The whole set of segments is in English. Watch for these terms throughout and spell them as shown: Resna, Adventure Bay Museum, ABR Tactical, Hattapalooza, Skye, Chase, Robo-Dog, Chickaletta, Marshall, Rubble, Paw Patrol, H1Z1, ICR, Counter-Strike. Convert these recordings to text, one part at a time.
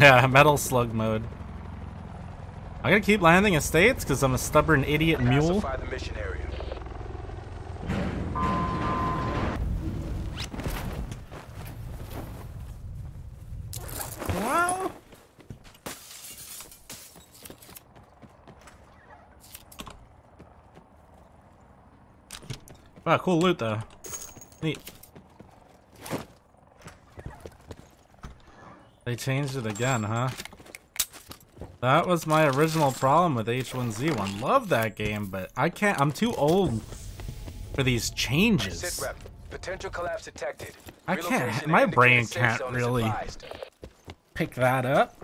Yeah, metal slug mode. I gotta keep landing estates because I'm a stubborn idiot mule. Classify the mission area. Wow. Wow, cool loot though. Neat. They changed it again, huh? That was my original problem with H1Z1. Love that game, but I can't. I'm too old for these changes. Sit rep. Potential collapse detected. I can't. My brain can't really pick that up.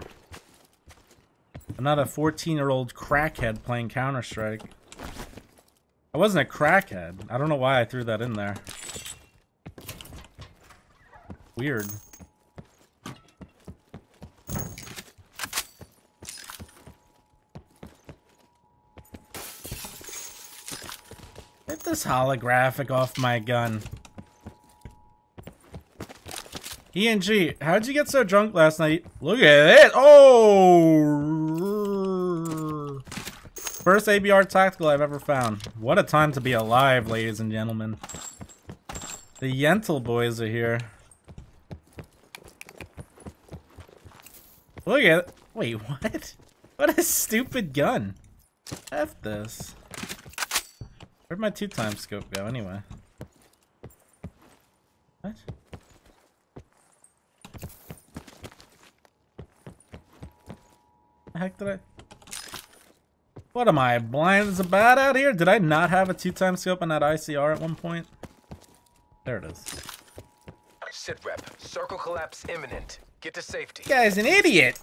I'm not a 14-year-old crackhead playing Counter-Strike. I wasn't a crackhead. I don't know why I threw that in there. Weird. This holographic off my gun. ENG, how'd you get so drunk last night? Look at it! Oh! First ABR Tactical I've ever found. What a time to be alive, ladies and gentlemen. The Yentl boys are here. Look at it. Wait, what? What a stupid gun. F this. Where'd my 2x scope go, anyway? What? The heck did I... What am I, blind as a bat out here? Did I not have a 2x scope on that ICR at one point? There it is. Sit rep. Circle collapse imminent. Get to safety. This guy's an idiot!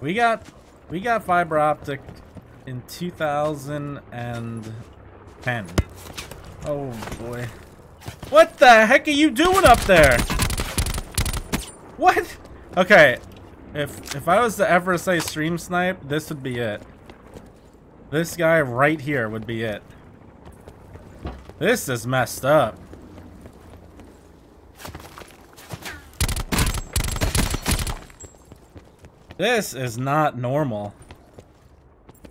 We got fiber optic in 2010. Oh boy. What the heck are you doing up there? What? Okay. If I was to ever say stream snipe, this would be it. This guy right here would be it. This is messed up. This is not normal.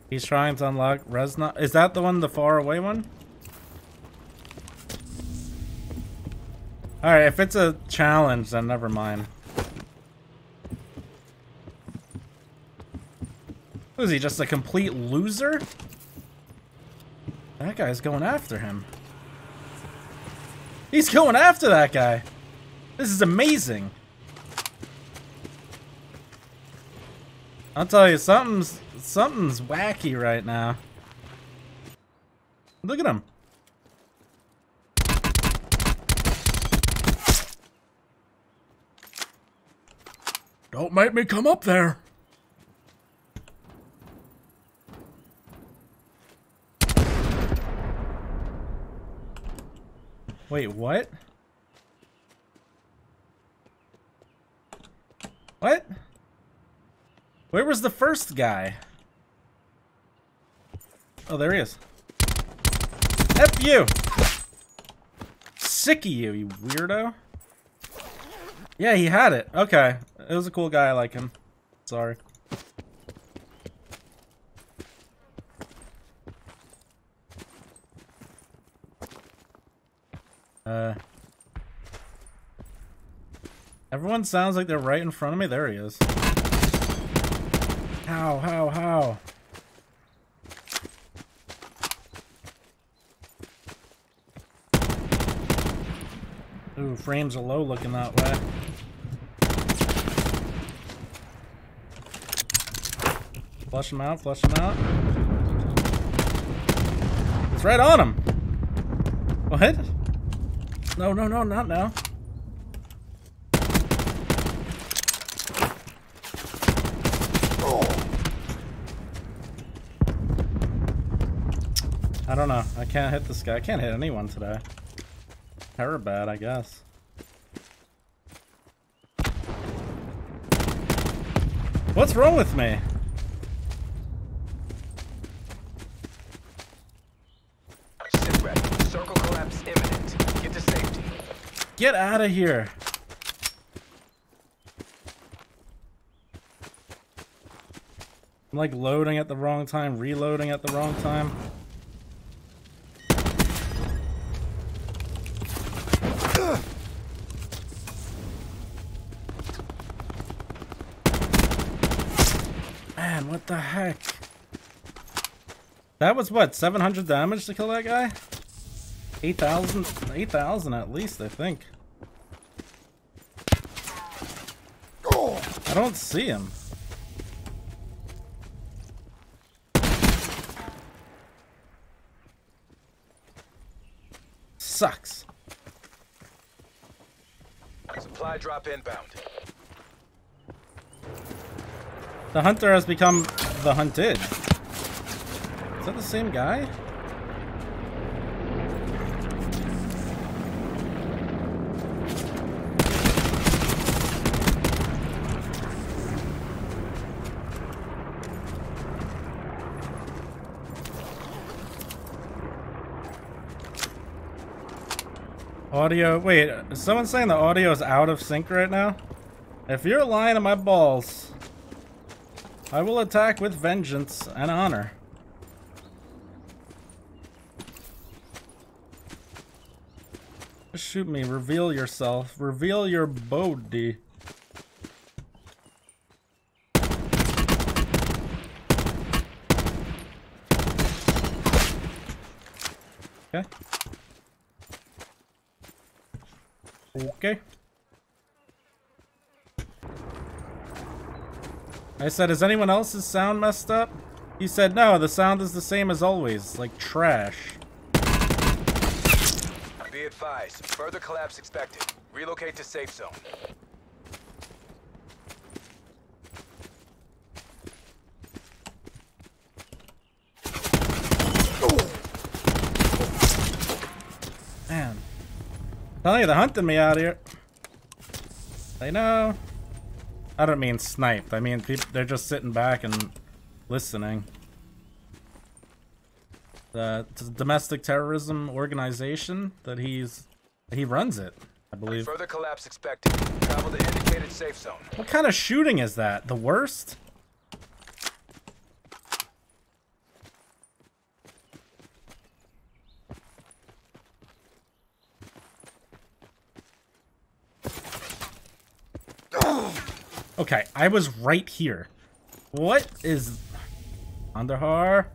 He's trying to unlock Resna. Is that the one, the far away one? Alright, if it's a challenge, then never mind. What is he, just a complete loser? That guy's going after him. He's going after that guy! This is amazing! I'll tell you, something's wacky right now. Look at him. Don't make me come up there. Wait, what? What? Where was the first guy? Oh, there he is. F you! Sick of you, you weirdo. Yeah, he had it. Okay. It was a cool guy. I like him. Sorry. Everyone sounds like they're right in front of me. There he is. How? Ooh, frames are low looking that way. Flush him out, It's right on him! What? No, not now. I don't know. I can't hit this guy. I can't hit anyone today. Terror bad, I guess. What's wrong with me? Circle collapse imminent. Get to safety. Get out of here. I'm like loading at the wrong time, reloading at the wrong time. Man, what the heck? That was what, 700 damage to kill that guy? 8,000 at least, I think. I don't see him. Sucks. Supply drop inbound. The hunter has become the hunted. Is that the same guy? Audio, wait, is someone saying the audio is out of sync right now? If you're lying to my balls, I will attack with vengeance and honor. Just shoot me, reveal yourself, reveal your body. Okay. Okay. I said, is anyone else's sound messed up? He said, no, the sound is the same as always, like trash. Be advised, further collapse expected. Relocate to safe zone. I'm telling you, they're hunting me out here. They know. I don't mean sniped. I mean, people, they're just sitting back and listening. It's a domestic terrorism organization that he runs it, I believe. Further collapse expected. Travel to indicated safe zone. What kind of shooting is that? The worst? Okay, I was right here. What is... Underhar?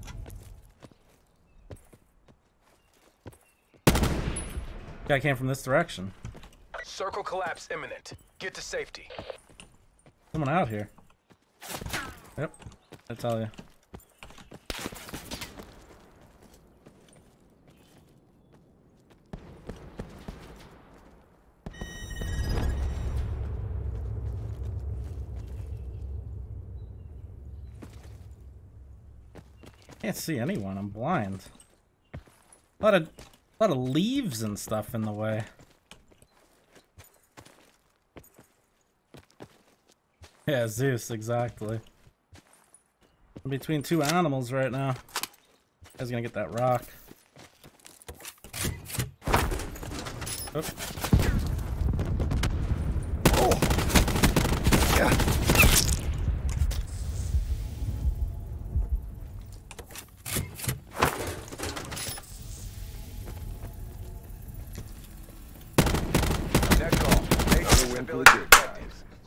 Guy came from this direction. Circle collapse imminent. Get to safety. Someone out here. Yep, I tell you. Can't see anyone, I'm blind. A lot of leaves and stuff in the way. Yeah, Zeus, exactly. I'm between two animals right now. I was gonna get that rock. Oops. Oh. Yeah.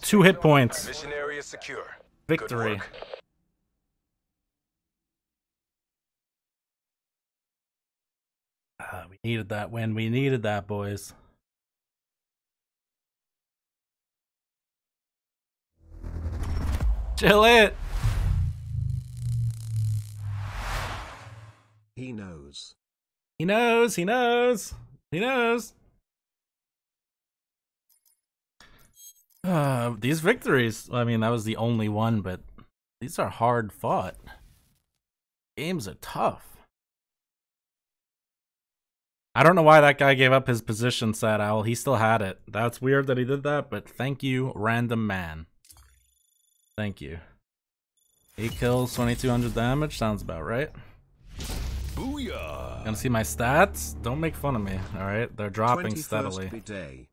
Two hit points. Mission area secure. Victory. We needed that win. We needed that, boys. Chill it. He knows. He knows. He knows. He knows. These victories, I mean, that was the only one, but these are hard fought. Games are tough. I don't know why that guy gave up his position, Sad Owl. He still had it. That's weird that he did that, but thank you, random man. Thank you. 8 kills, 2200 damage. Sounds about right. Booyah! Gonna see my stats? Don't make fun of me, alright? They're dropping steadily.